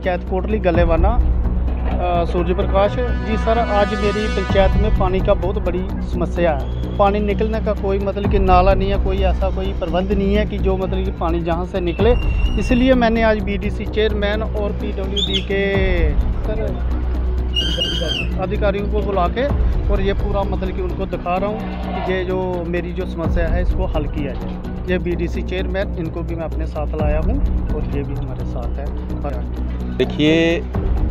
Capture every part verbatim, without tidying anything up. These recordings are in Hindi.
पंचायत कोटली गलेबाना सूर्य प्रकाश जी। सर, आज मेरी पंचायत में पानी का बहुत बड़ी समस्या है। पानी निकलने का कोई मतलब कि नाला नहीं है, कोई ऐसा कोई प्रबंध नहीं है कि जो मतलब कि पानी जहां से निकले। इसलिए मैंने आज बीडीसी चेयरमैन और पीडब्ल्यूडी के सर अधिकारियों को बुला के और ये पूरा मतलब कि उनको दिखा रहा हूँ कि ये जो मेरी जो समस्या है इसको हल किया जाए। ये बीडीसी चेयरमैन, इनको भी मैं अपने साथ लाया हूँ और ये भी हमारे साथ है। देखिए,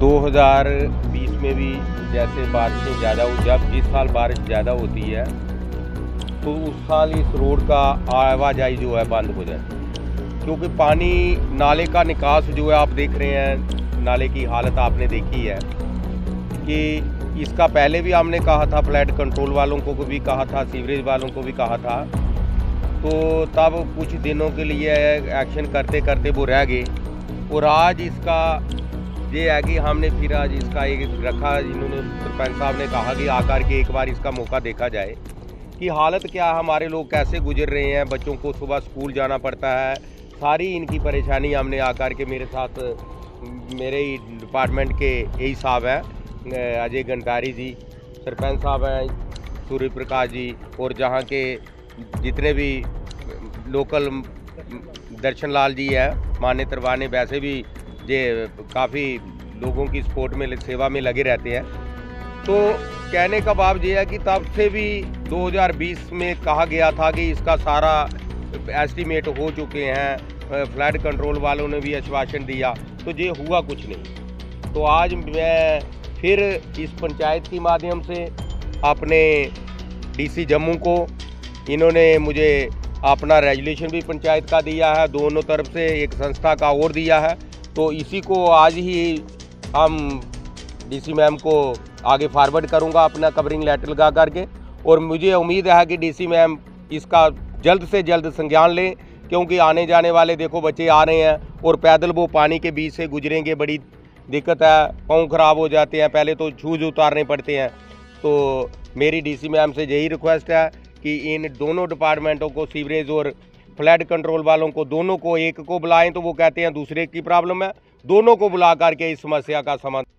दो हज़ार बीस में भी जैसे बारिशें ज़्यादा हो, जब जिस साल बारिश ज़्यादा होती है तो उस साल इस रोड का आवाजाही जो है बंद हो जाती है, क्योंकि पानी नाले का निकास जो है आप देख रहे हैं, नाले की हालत आपने देखी है कि इसका पहले भी हमने कहा था, फ्लड कंट्रोल वालों को भी कहा था, सीवरेज वालों को भी कहा था, तो तब कुछ दिनों के लिए एक्शन करते करते वो रह गए। और आज इसका ये है कि हमने फिर आज इसका एक रखा, इन्होंने सरपंच साहब ने कहा कि आकर के एक बार इसका मौका देखा जाए कि हालत क्या, हमारे लोग कैसे गुजर रहे हैं। बच्चों को सुबह स्कूल जाना पड़ता है, सारी इनकी परेशानी हमने आकर के, मेरे साथ मेरे ही डिपार्टमेंट के यही साहब हैं, अजय गणधारी जी सरपंच साहब हैं, सूर्य प्रकाश जी, और जहाँ के जितने भी लोकल दर्शन लाल जी हैं, माने तरवाने, वैसे भी ये काफ़ी लोगों की सपोर्ट में सेवा में लगे रहते हैं। तो कहने का भाव ये है कि तब से भी दो हज़ार बीस में कहा गया था कि इसका सारा एस्टीमेट हो चुके हैं, फ्लड कंट्रोल वालों ने भी आश्वासन दिया, तो ये हुआ कुछ नहीं। तो आज मैं फिर इस पंचायत के माध्यम से अपने डीसी जम्मू को, इन्होंने मुझे अपना रेजुलेशन भी पंचायत का दिया है, दोनों तरफ से एक संस्था का और दिया है, तो इसी को आज ही हम डीसी मैम को आगे फॉरवर्ड करूंगा अपना कवरिंग लेटर लगा करके। और मुझे उम्मीद है कि डीसी मैम इसका जल्द से जल्द संज्ञान लें, क्योंकि आने जाने वाले देखो बच्चे आ रहे हैं और पैदल वो पानी के बीच से गुजरेंगे, बड़ी दिक्कत है, पाँव खराब हो जाते हैं, पहले तो शूज़ उतारने पड़ते हैं। तो मेरी डीसी मैम से यही रिक्वेस्ट है कि इन दोनों डिपार्टमेंटों को, सीवरेज और फ्लड कंट्रोल वालों को, दोनों को, एक को बुलाएं तो वो कहते हैं दूसरे की प्रॉब्लम है, दोनों को बुला करके इस समस्या का समाधान